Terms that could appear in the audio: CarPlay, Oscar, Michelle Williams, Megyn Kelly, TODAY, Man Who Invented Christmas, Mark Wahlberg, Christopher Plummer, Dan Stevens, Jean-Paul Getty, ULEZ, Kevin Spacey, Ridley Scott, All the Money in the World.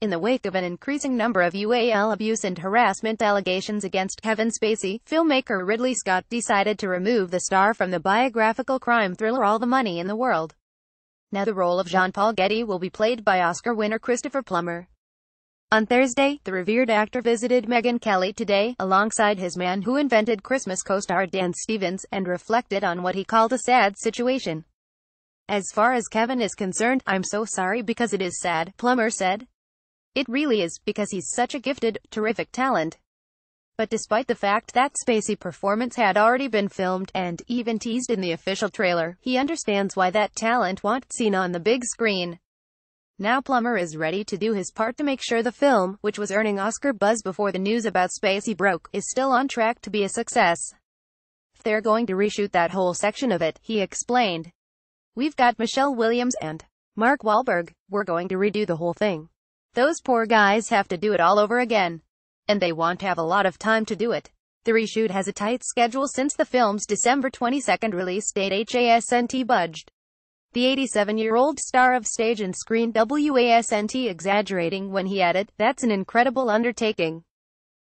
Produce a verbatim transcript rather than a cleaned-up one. In the wake of an increasing number of U A L abuse and harassment allegations against Kevin Spacey, filmmaker Ridley Scott decided to remove the star from the biographical crime thriller All the Money in the World. Now the role of Jean-Paul Getty will be played by Oscar winner Christopher Plummer. On Thursday, the revered actor visited Megyn Kelly today, alongside his Man Who Invented Christmas co-star Dan Stevens, and reflected on what he called a sad situation. "As far as Kevin is concerned, I'm so sorry because it is sad," Plummer said. "It really is, because he's such a gifted, terrific talent." But despite the fact that Spacey's performance had already been filmed, and even teased in the official trailer, he understands why that talent wasn't seen on the big screen. Now Plummer is ready to do his part to make sure the film, which was earning Oscar buzz before the news about Spacey broke, is still on track to be a success. "If they're going to reshoot that whole section of it," he explained, "we've got Michelle Williams and Mark Wahlberg. We're going to redo the whole thing. Those poor guys have to do it all over again. And they won't have a lot of time to do it." The reshoot has a tight schedule since the film's December twenty-second release date hasn't budged. The eighty-seven-year-old star of stage and screen wasn't exaggerating when he added, "That's an incredible undertaking.